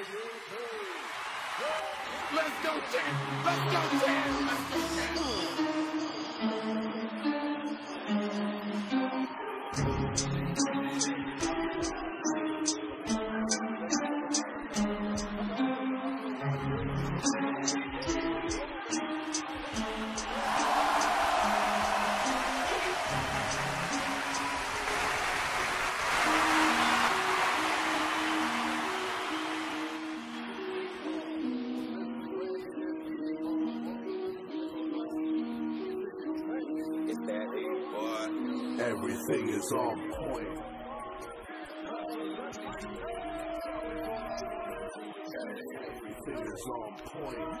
Let's go, champ! Let's go, champ! Let's go, everything is on point. Everything is on point.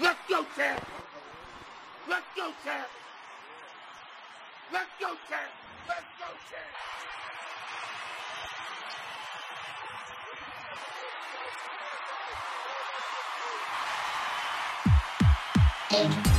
Let's go, champ!